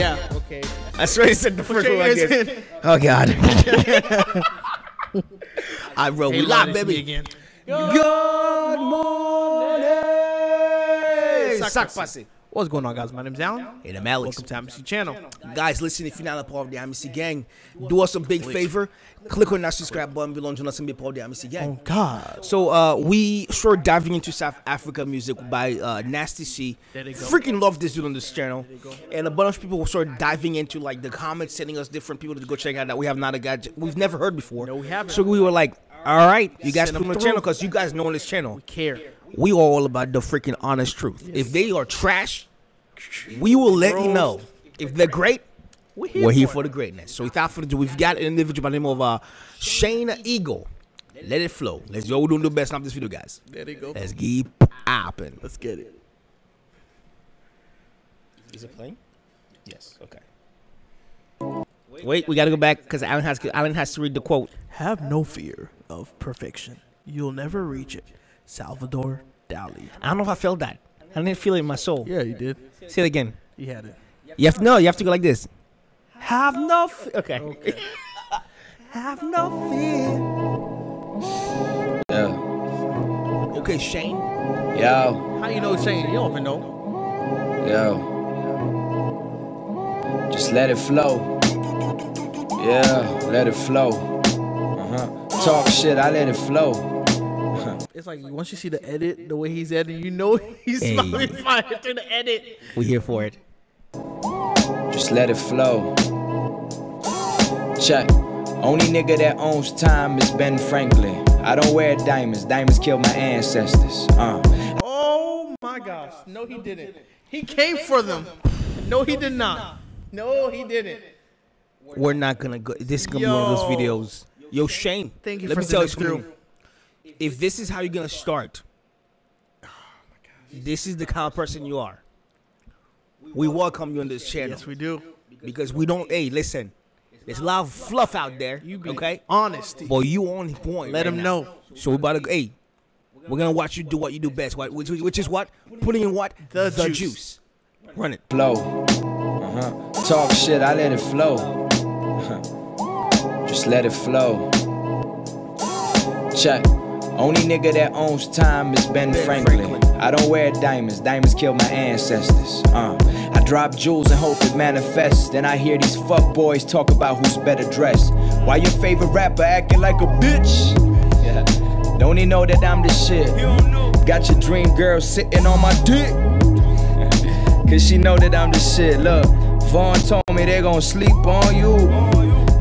Yeah. Okay. I swear he said the first one like this. Oh, God. I roll with lock, baby. Again. Good morning. Sac Passe. What's going on, guys? My name's Allen. And I'm Alex. Welcome to Amicy channel. Guys, listen, if you're not a part of the Amicy gang, do us a big favor. Click on that subscribe button below and join us and be a part of the Amicy gang. Oh, God. So, we started diving into South Africa music by Nasty C. Freaking love this dude on this channel. And a bunch of people started diving into, like, the comments, sending us different people to go check out that we have not a guy we've never heard before. No, we haven't. So we were like, all right, you guys put on the channel because you guys know on this channel. We care. We are all about the freaking honest truth. Yes. If they are trash, we will let you know. If they're great, we're here for the greatness. So without further ado, we've got an individual by the name of Shane Eagle. Let it flow. Let's go. We're doing the best. Stop this video, guys. There they go. Let's keep popping. Let's get it. Is it playing? Yes. Okay. Wait, we got to go back because Allen has to read the quote. Have no fear of perfection. You'll never reach it. Salvador Dali. I don't know if I felt that. I didn't feel it in my soul. Yeah, you did. Say it again. You had it. You have no. You have to go like this. Have no. Okay. Have no fear. Yeah. Okay, Shane. Yeah. How you know Shane? You don't even know. Yeah. Just let it flow. Yeah, let it flow. Talk shit. I let it flow. It's like once you see the edit, the way he's editing, you know he's slowly firing through the edit. We're here for it. Just let it flow. Check. Only nigga that owns time is Ben Franklin. I don't wear diamonds. Diamonds killed my ancestors. Oh my gosh. No, he didn't. He came for them. No, he did not. No, he didn't. We're not gonna go. This is gonna be one of those videos. Yo, Shane. Thank you for the through. If this is how you're going to start, oh my gosh, this is the kind of person you are. We welcome you on this channel. Yes, we do. Because we don't, hey, listen, there's a lot of fluff out there, okay? Honesty. But you on point. Let them know. So we're about to, hey, we're going to watch you do what you do best, which is what? Putting in what? The juice. Run it. Flow. Talk shit, I let it flow. Just let it flow. Check. Only nigga that owns time is Ben Franklin. I don't wear diamonds. Diamonds killed my ancestors. I drop jewels and hope it manifests. Then I hear these fuckboys talk about who's better dressed. Why your favorite rapper acting like a bitch? Yeah. Don't he know that I'm the shit? Got your dream girl sitting on my dick. Cause she know that I'm the shit. Look, Vaughn told me they gon' sleep on you.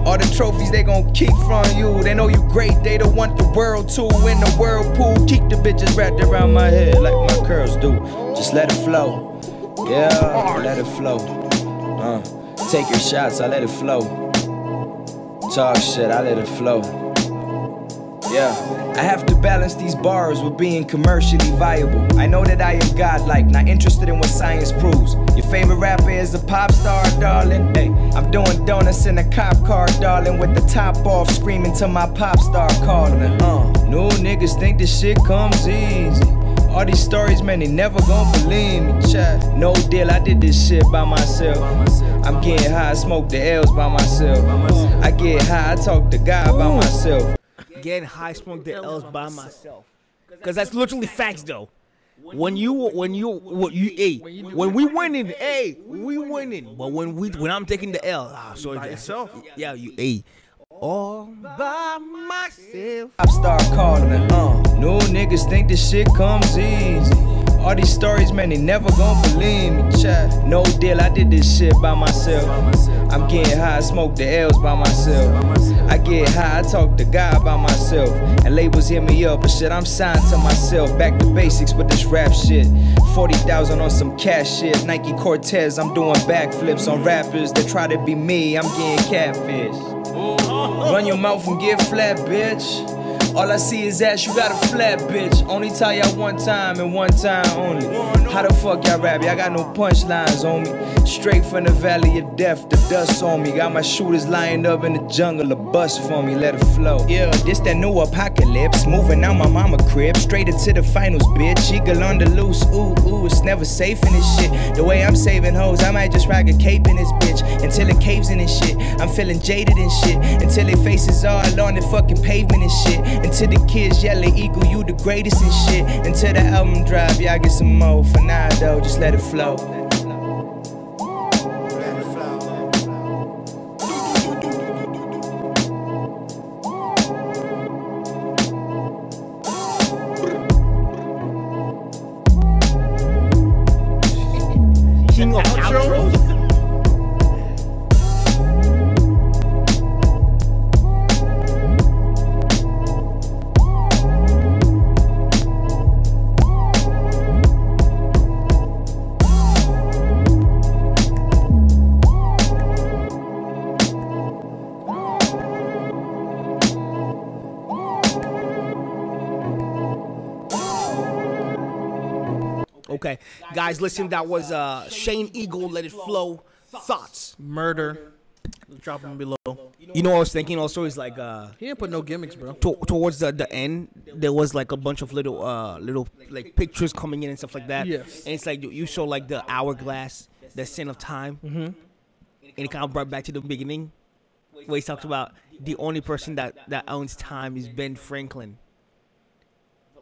All the trophies they gon' keep from you. They know you great, they don't want the world to. In the whirlpool, keep the bitches wrapped around my head like my curls do. Just let it flow. Yeah, let it flow. Take your shots, I let it flow. Talk shit, I let it flow. Yeah, I have to balance these bars with being commercially viable. I know that I am godlike, not interested in what science proves. Your favorite rapper is a pop star, darling. Hey, I'm doing donuts in a cop car, darling, with the top off, screaming to my pop star calling. New niggas think this shit comes easy. All these stories, man, they never gon' believe me, chat. No deal, I did this shit by myself. I'm getting high, I smoke the L's by myself. I get high, I talk to God by myself. Getting high, smoke the L's by myself. Because that's literally facts, though. When we winning. But when I'm taking the L, by yourself. Yeah, you ate. All by myself. I start calling it. New niggas think this shit comes easy. All these stories, man, they never gon' believe me, chat. No deal, I did this shit by myself. I'm getting high, I smoke the L's by myself. I get high, I talk to God by myself. And labels hit me up, but shit, I'm signed to myself. Back to basics with this rap shit. 40,000 on some cash shit. Nike Cortez, I'm doing backflips on rappers that try to be me. I'm getting catfish. Run your mouth and get flat, bitch. All I see is ass, you got a flat, bitch. Only tell y'all one time and one time only. How the fuck y'all rap? Y'all got no punchlines on me. Straight from the valley of death, the dust on me. Got my shooters lined up in the jungle, a bust for me, let it flow. Yeah, this that new apocalypse. Moving out my mama crib, straight into the finals, bitch. Eagle on the loose, ooh, ooh, it's never safe in this shit. The way I'm saving hoes, I might just rock a cape in this bitch until it caves in and shit. I'm feeling jaded and shit until their faces all on the fucking pavement and shit. Until the kids yell at Eagle, you the greatest and shit. Until the album drop, y'all get some more. For now though, just let it flow. King of outro. Okay, guys, listen, that was Shane Eagle, Let It Flow, Thoughts, Murder, drop them below. You know what I was thinking also is like, he didn't put no gimmicks, bro. Towards the end, there was like a bunch of little, like pictures coming in and stuff like that. Yes. And it's like, you show like the hourglass, the sin of time, and it kind of brought back to the beginning, where he talked about the only person that owns time is Ben Franklin.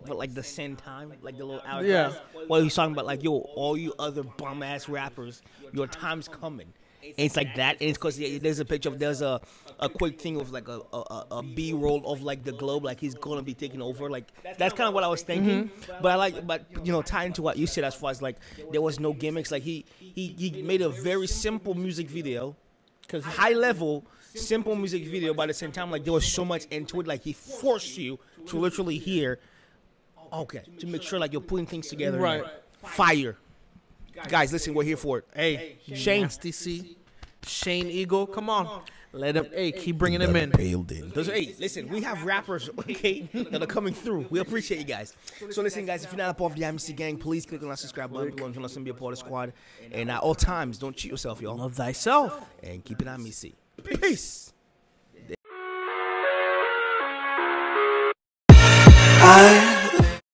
But like the same time, like the little hourglass. Yeah. Well, he's talking about like, yo, all you other bum ass rappers, your time's coming. And it's like that, and it's cause there's a picture of there's a quick thing of like a B-roll of like the globe, like he's gonna be taking over. Like that's kind of what I was thinking. But I like, but you know, tying to what you said as far as like there was no gimmicks. Like he made a very simple music video, cause high level. Simple music video, but at the same time, like there was so much into it. Like he forced you to literally hear. Okay, to make sure like you're putting things together. Right. Fire. Guys, listen, we're here for it. Hey, Shane. Nasty C. Shane Eagle, come on. Let him, hey, keep bringing him in. Hey, listen, we have rappers, okay, that are coming through. We appreciate you guys. So listen, guys, if you're not a part of the Amicy gang, please click on that subscribe button below and join us and be a part of the squad. And at all times, don't cheat yourself, y'all. Love thyself. And keep it Amicy. Peace. I